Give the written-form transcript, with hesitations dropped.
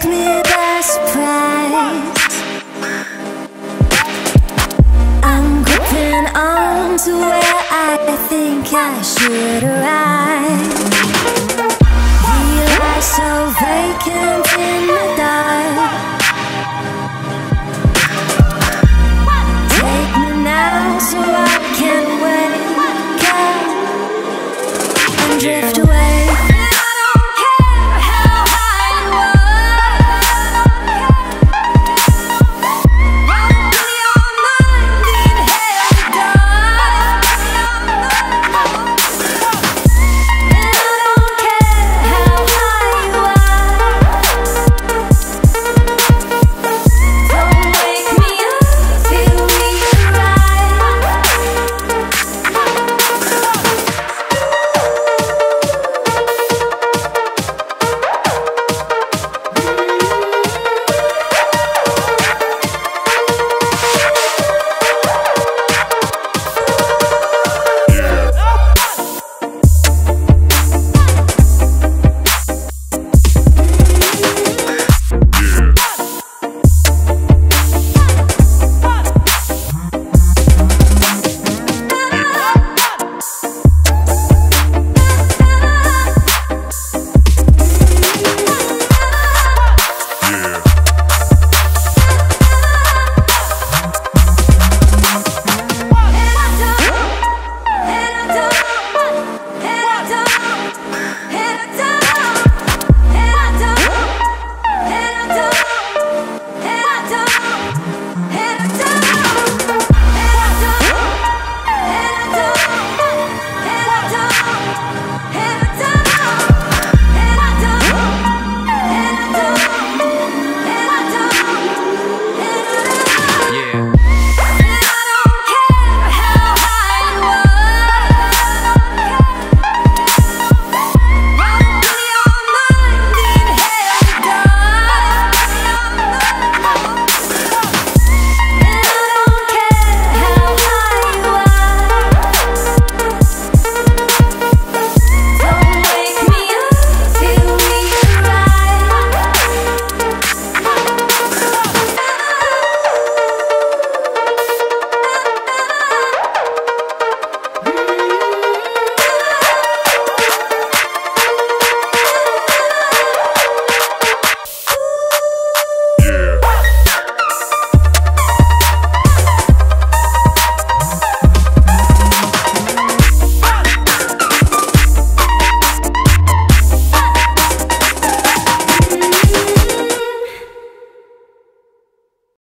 took me by surprise. I'm gripping on to where I think I should arrive. We lie so vacant in the